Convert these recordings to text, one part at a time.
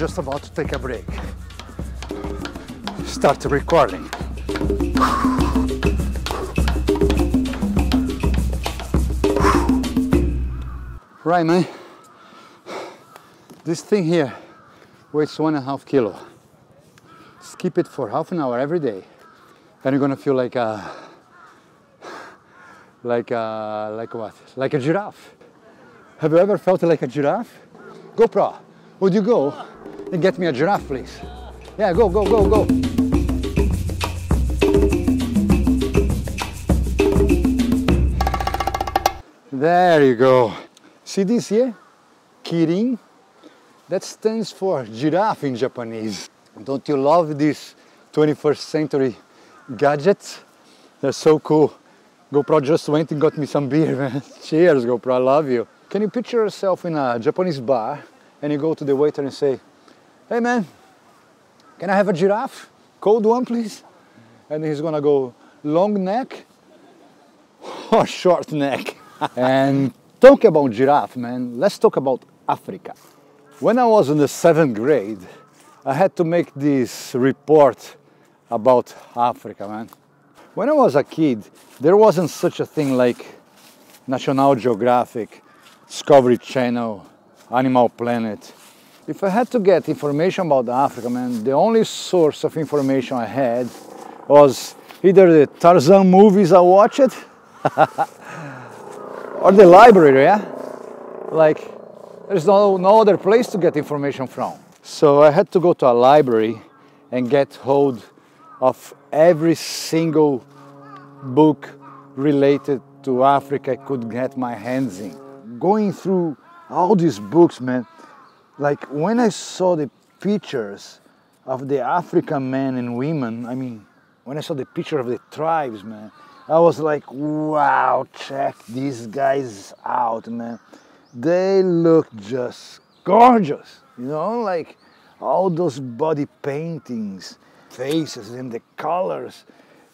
just about to take a break. Start recording. Right, man. This thing here weighs 1.5 kilo. Skip it for half an hour every day, and you're gonna feel like a what? Like a giraffe. Have you ever felt like a giraffe? GoPro, would you go and get me a giraffe, please? Yeah, go, go, go, go. There you go. See this here? Kirin. That stands for giraffe in Japanese. Don't you love these 21st century gadgets? They're so cool. GoPro just went and got me some beer, man. Cheers, GoPro, I love you. Can you picture yourself in a Japanese bar and you go to the waiter and say, hey man, can I have a giraffe? Cold one, please. And he's gonna go long neck or short neck. And talk about giraffe, man, let's talk about Africa. When I was in the 7th grade, I had to make this report about Africa, man. When I was a kid, there wasn't such a thing like National Geographic, Discovery Channel, Animal Planet. If I had to get information about Africa, man, the only source of information I had was either the Tarzan movies I watched or the library, yeah? Like, there's no other place to get information from. So I had to go to a library and get hold of every single book related to Africa I could get my hands in. Going through all these books, man, like when I saw the pictures of the African men and women, I mean, when I saw the picture of the tribes, man, I was like, wow, check these guys out, man. They look just gorgeous, you know, like all those body paintings, faces and the colors.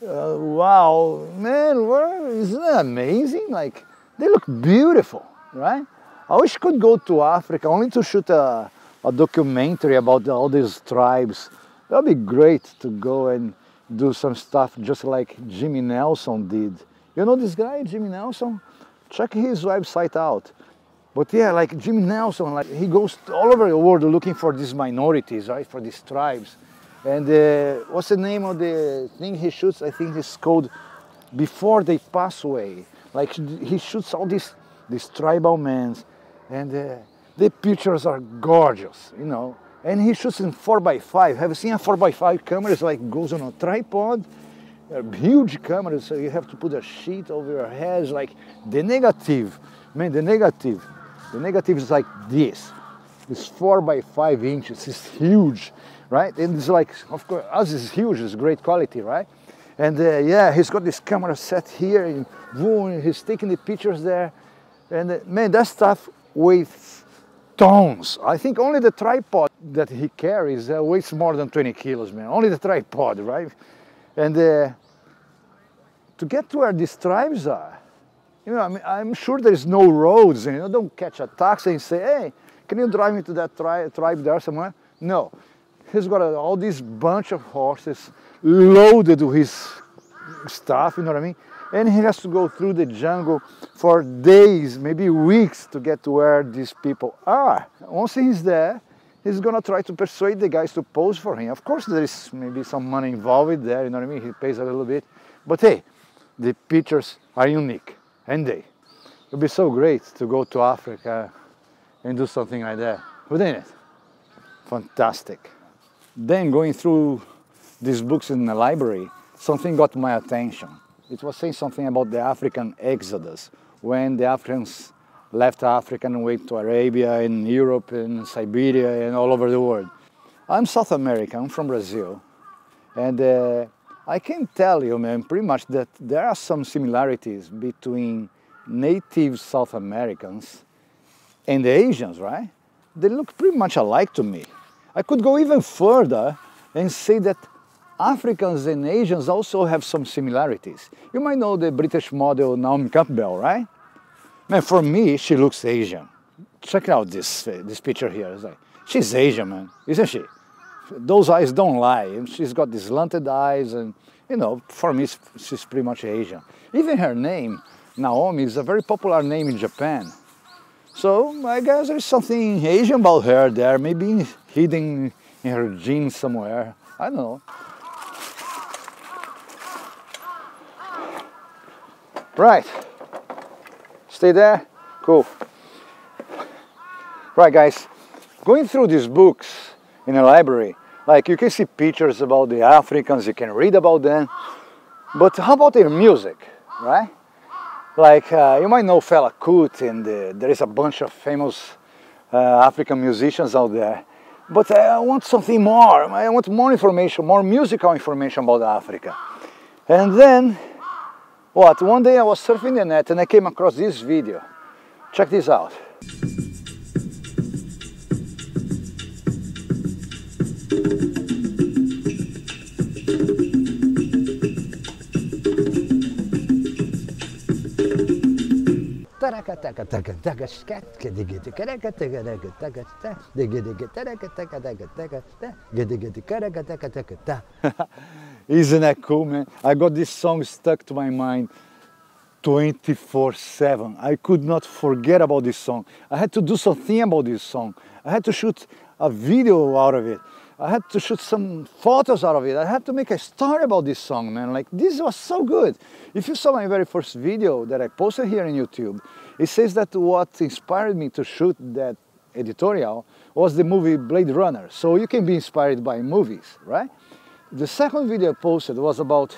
Wow, man, isn't that amazing? Like, they look beautiful, right? I wish I could go to Africa only to shoot a documentary about all these tribes. That would be great to go and do some stuff just like Jimmy Nelson did. You know this guy, Jimmy Nelson? Check his website out. But yeah, like Jimmy Nelson, like he goes all over the world looking for these minorities, right, for these tribes. And what's the name of the thing he shoots? I think it's called Before They Pass Away. Like he shoots all these tribal men, and the pictures are gorgeous, you know. And he shoots in 4x5. Have you seen a 4x5 camera? It's like goes on a tripod. They're huge cameras, so you have to put a sheet over your head. It's like the negative, man, the negative. The negative is like this. It's 4x5 inches. It's huge, right? And it's like, of course, us is huge. It's great quality, right? And yeah, he's got this camera set here, and boom, he's taking the pictures there. And man, that stuff weighs tons. I think only the tripod that he carries weighs more than 20 kilos, man. Only the tripod, right? And to get to where these tribes are, you know, I mean, I'm sure there's no roads, and you know, don't catch a taxi and say, hey, can you drive me to that tribe there somewhere? No. He's got all this bunch of horses loaded with his stuff, you know what I mean? And he has to go through the jungle for days, maybe weeks, to get to where these people are. Once he's there, he's gonna try to persuade the guys to pose for him. Of course, there is maybe some money involved there, you know what I mean? He pays a little bit. But hey, the pictures are unique, and they. It would be so great to go to Africa and do something like that, wouldn't it? Fantastic. Then going through these books in the library, something got my attention. It was saying something about the African exodus, when the Africans left Africa and went to Arabia and Europe and Siberia and all over the world. I'm South American, I'm from Brazil, and I can tell you, man, pretty much that there are some similarities between native South Americans and the Asians, right? They look pretty much alike to me. I could go even further and say that Africans and Asians also have some similarities. You might know the British model Naomi Campbell, right? Man, for me, she looks Asian. Check out this picture here. It's like, She's Asian, man, isn't she? Those eyes don't lie, and she's got these slanted eyes, and you know, for me, she's pretty much Asian. Even her name, Naomi, is a very popular name in Japan. So I guess there's something Asian about her there, maybe hidden in her genes somewhere, I don't know. Right, stay there, cool. Right guys, going through these books in a library, like you can see pictures about the Africans, you can read about them, but how about their music, right? Like you might know Fela Kuti, and there is a bunch of famous African musicians out there. But I want something more. I want more information, more musical information about Africa. And then, what? One day I was surfing the net and I came across this video. Check this out. Isn't that cool, man? I got this song stuck to my mind 24/7. I could not forget about this song. I had to do something about this song. I had to shoot a video out of it. I had to shoot some photos out of it. I had to make a story about this song, man. Like, this was so good. If you saw my very first video that I posted here on YouTube, it says that what inspired me to shoot that editorial was the movie Blade Runner. So you can be inspired by movies, right? The second video I posted was about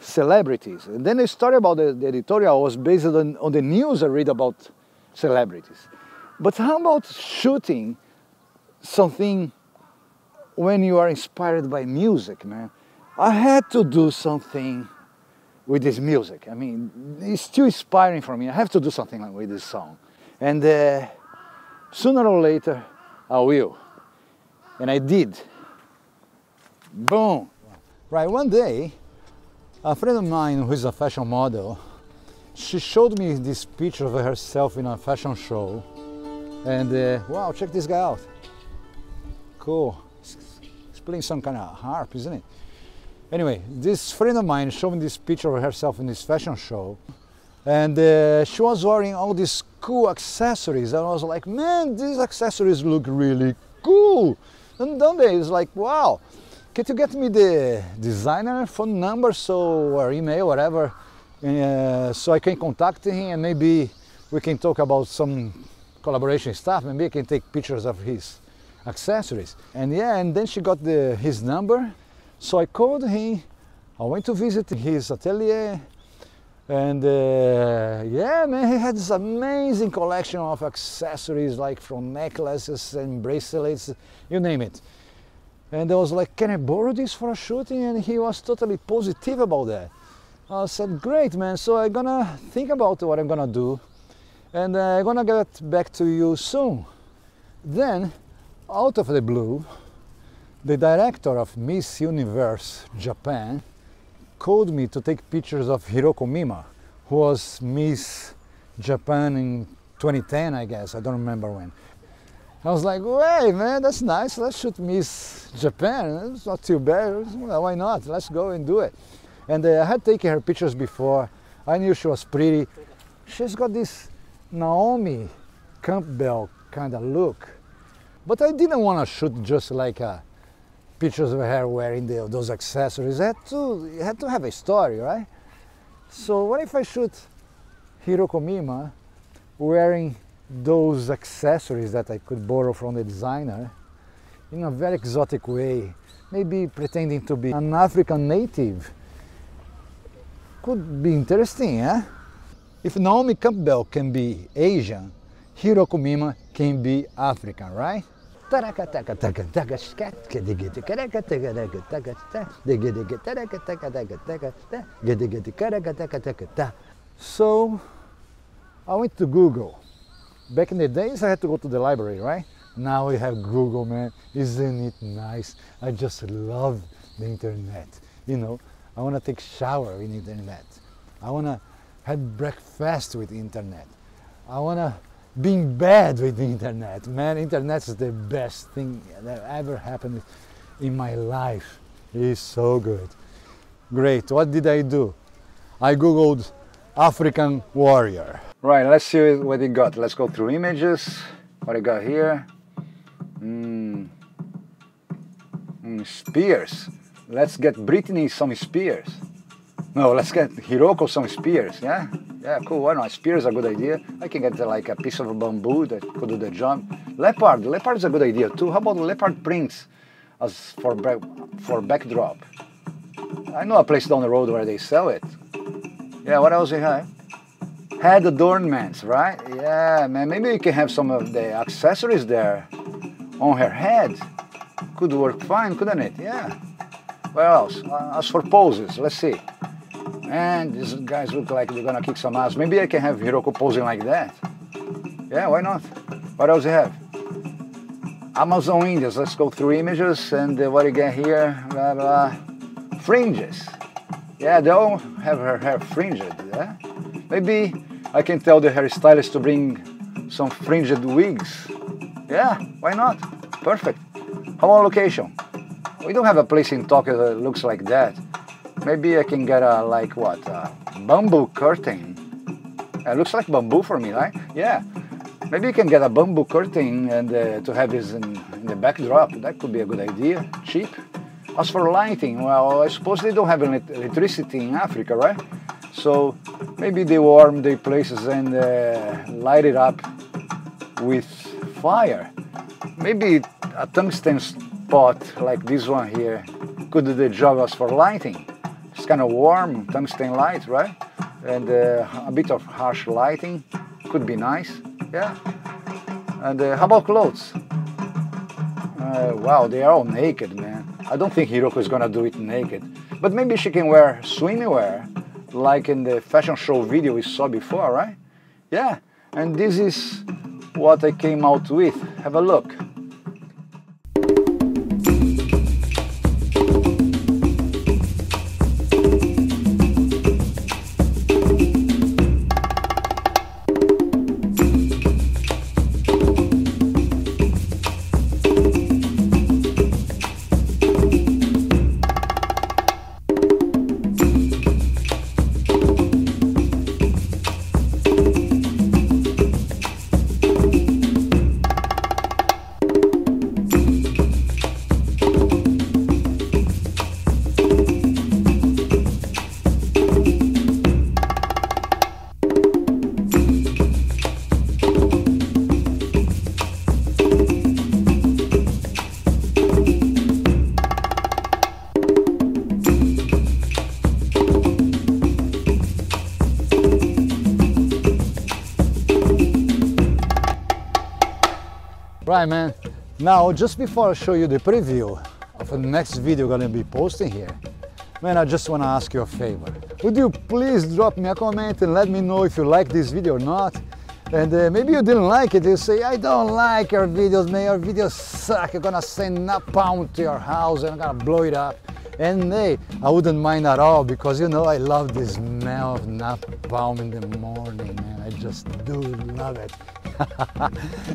celebrities. And then the story about the editorial was based on the news I read about celebrities. But how about shooting something when you are inspired by music, man? I had to do something with this music. I mean, it's still inspiring for me. I have to do something with this song. And sooner or later, I will. And I did. Boom! Right, one day, a friend of mine who is a fashion model, she showed me this picture of herself in a fashion show. And wow, check this guy out. Cool. Playing some kind of harp, isn't it? Anyway, this friend of mine showed me this picture of herself in this fashion show, and she was wearing all these cool accessories, and I was like, man, these accessories look really cool. And then it's like, wow, can't you get me the designer phone number, so, or email, whatever, so I can contact him and maybe we can talk about some collaboration stuff. Maybe I can take pictures of his accessories. And yeah, and then she got his number, so I called him. I went to visit his atelier, and yeah, man, he had this amazing collection of accessories, like from necklaces and bracelets, you name it. And I was like, can I borrow this for a shooting? And he was totally positive about that. I said, great, man, so I'm gonna think about what I'm gonna do, and I'm gonna get back to you soon. Then, out of the blue, the director of Miss Universe Japan called me to take pictures of Hiroko Mima, who was Miss Japan in 2010, I guess, I don't remember when. I was like, wait, man, that's nice, let's shoot Miss Japan, it's not too bad, why not, let's go and do it. And I had taken her pictures before, I knew she was pretty. She's got this Naomi Campbell kind of look. But I didn't want to shoot just like pictures of her wearing those accessories. I had to have a story, right? So what if I shoot Hiroko Mima wearing those accessories that I could borrow from the designer in a very exotic way, maybe pretending to be an African native? Could be interesting, eh? If Naomi Campbell can be Asian, Hiroko Mima can be African, right? So I went to Google. Back in the days I had to go to the library, right? Now we have Google, man. Isn't it nice? I just love the internet. You know, I want to take shower in the internet. I want to have breakfast with the internet. I want to being bad with the internet. Man, internet is the best thing that ever happened in my life. It is so good. Great, what did I do? I googled African warrior. Right, let's see what it got. Let's go through images. What I got here? Spears. Let's get Britney some spears. No, let's get Hiroko some spears, yeah? Yeah, cool, why not? Spears are a good idea. I can get like a piece of bamboo that could do the jump. Leopard, leopard is a good idea too. How about leopard prints as for backdrop? I know a place down the road where they sell it. Yeah, what else do you have? Head adornments, right? Yeah, man, maybe you can have some of the accessories there on her head. Could work fine, couldn't it? Yeah. What else? As for poses, let's see. Man, these guys look like they're gonna kick some ass. Maybe I can have Hiroko posing like that. Yeah, why not? What else do you have? Amazon Indians, let's go through images and what do you get here? Blah, blah. Fringes. Yeah, they all have her hair fringed, yeah? Maybe I can tell the hairstylist to bring some fringed wigs. Yeah, why not? Perfect. How about location? We don't have a place in Tokyo that looks like that. Maybe I can get a, like what, a bamboo curtain. It looks like bamboo for me, right? Yeah. Maybe you can get a bamboo curtain and to have this in the backdrop. That could be a good idea, cheap. As for lighting, well, I suppose they don't have electricity in Africa, right? So maybe they warm their places and light it up with fire. Maybe a tungsten pot like this one here could do the job as for lighting. It's kind of warm tungsten light, right? And a bit of harsh lighting could be nice, yeah? And how about clothes? Wow, they are all naked, man. I don't think Hiroko is gonna do it naked, but maybe she can wear swimwear, like in the fashion show video we saw before, right? Yeah, and this is what I came out with. Have a look. Right, man. Now, just before I show you the preview of the next video I'm gonna be posting here, man, I just wanna ask you a favor. Would you please drop me a comment and let me know if you like this video or not? And maybe you didn't like it. You say, I don't like your videos, man. Your videos suck. You're gonna send napalm to your house and I'm gonna blow it up. And hey, I wouldn't mind at all because, you know, I love the smell of napalm in the morning, man. I just do love it.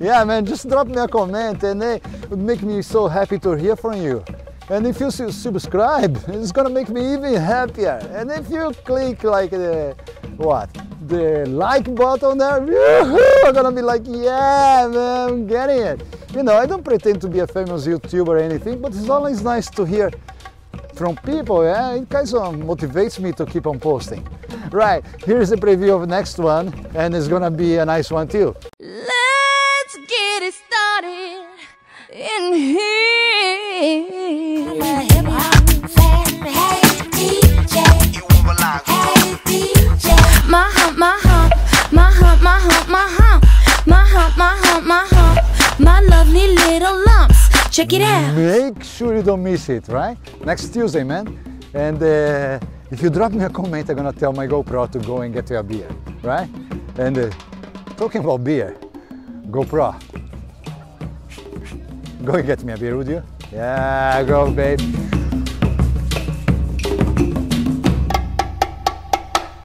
Yeah, man, just drop me a comment and hey, it would make me so happy to hear from you. And if you subscribe, it's gonna make me even happier. And if you click like the like button there, I'm gonna be like, yeah, man, I'm getting it. You know, I don't pretend to be a famous YouTuber or anything, but it's always nice to hear from people, yeah? It kind of motivates me to keep on posting. Right, here's the preview of the next one, and it's gonna be a nice one too. Let's get it started in here. My lovely little lumps. Check it out. Make sure you don't miss it, right? Next Tuesday, man. And if you drop me a comment, I'm gonna tell my GoPro to go and get you a beer, right? And talking about beer, GoPro, go and get me a beer, would you? Yeah, go, babe.